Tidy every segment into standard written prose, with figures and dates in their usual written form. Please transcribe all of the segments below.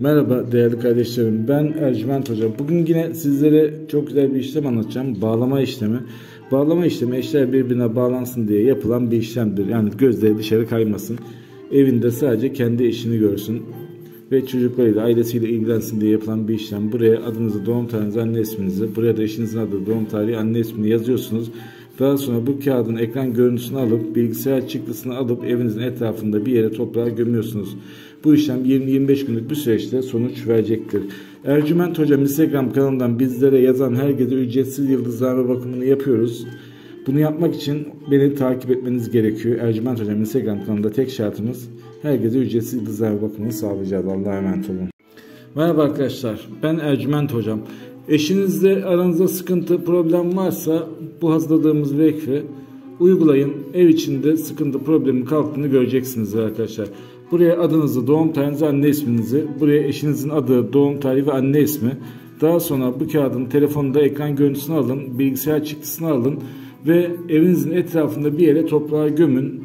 Merhaba değerli kardeşlerim, ben Ercüment Hocam. Bugün yine sizlere çok güzel bir işlem anlatacağım. Bağlama işlemi. Bağlama işlemi eşler birbirine bağlansın diye yapılan bir işlemdir. Yani gözleri dışarı kaymasın. Evinde sadece kendi işini görsün. Ve çocuklarıyla, ailesiyle ilgilensin diye yapılan bir işlem. Buraya adınızı, doğum tarihinizi, anne isminizi, buraya da eşinizin adı, doğum tarihi, anne ismini yazıyorsunuz. Daha sonra bu kağıdın ekran görüntüsünü alıp, bilgisayar çıktısını alıp evinizin etrafında bir yere toprağa gömüyorsunuz. Bu işlem 20-25 günlük bir süreçte sonuç verecektir. Ercüment Hocam Instagram kanalından bizlere yazan herkese ücretsiz yıldızlarla bakımını yapıyoruz. Bunu yapmak için beni takip etmeniz gerekiyor. Ercüment Hocam Instagram kanalında tek şartımız herkese ücretsiz yıldızlarla bakımını sağlayacağız. Allah'a emanet olun. Merhaba arkadaşlar, ben Ercüment Hocam. Eşinizle aranızda sıkıntı, problem varsa bu hazırladığımız vekfi uygulayın. Ev içinde sıkıntı, problemin kalktığını göreceksiniz arkadaşlar. Buraya adınızı, doğum tarihinizi, anne isminizi, buraya eşinizin adı, doğum tarihi ve anne ismi. Daha sonra bu kağıdın telefonda ekran görüntüsünü alın, bilgisayar çıktısını alın ve evinizin etrafında bir yere toprağa gömün.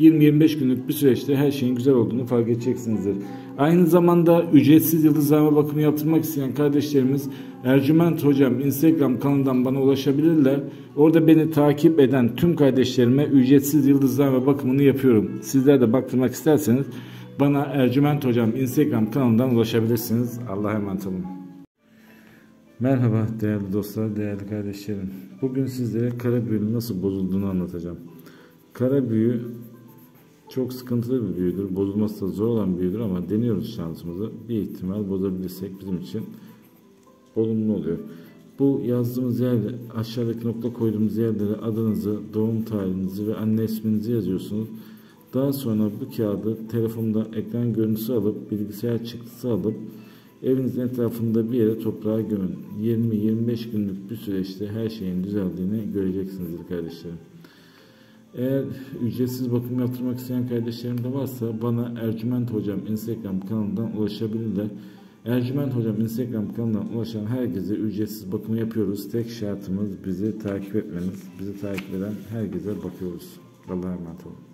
20-25 günlük bir süreçte her şeyin güzel olduğunu fark edeceksinizdir. Aynı zamanda ücretsiz yıldızlarla bakımı yaptırmak isteyen kardeşlerimiz Ercüment Hocam Instagram kanalından bana ulaşabilirler. Orada beni takip eden tüm kardeşlerime ücretsiz yıldızlarla bakımını yapıyorum. Sizler de baktırmak isterseniz bana Ercüment Hocam Instagram kanalından ulaşabilirsiniz. Allah'a emanet olun. Merhaba değerli dostlar, değerli kardeşlerim. Bugün sizlere kara büyünün nasıl bozulduğunu anlatacağım. Kara büyü çok sıkıntılı bir büyüdür. Bozulması da zor olan bir büyüdür ama deniyoruz şansımızı. Bir ihtimal bozabilirsek bizim için olumlu oluyor. Bu yazdığımız yerde, aşağıdaki nokta koyduğumuz yerlere adınızı, doğum tarihinizi ve anne isminizi yazıyorsunuz. Daha sonra bu kağıdı telefonda ekran görüntüsü alıp, bilgisayar çıktısı alıp evinizin etrafında bir yere toprağa gömün. 20-25 günlük bir süreçte her şeyin düzeldiğini göreceksinizdir kardeşlerim. Eğer ücretsiz bakım yaptırmak isteyen kardeşlerim de varsa bana Ercüment Hocam Instagram kanalından ulaşabilirler. Ercüment Hocam Instagram kanalından ulaşan herkese ücretsiz bakımı yapıyoruz. Tek şartımız bizi takip etmeniz. Bizi takip eden herkese bakıyoruz. Allah'a emanet olun.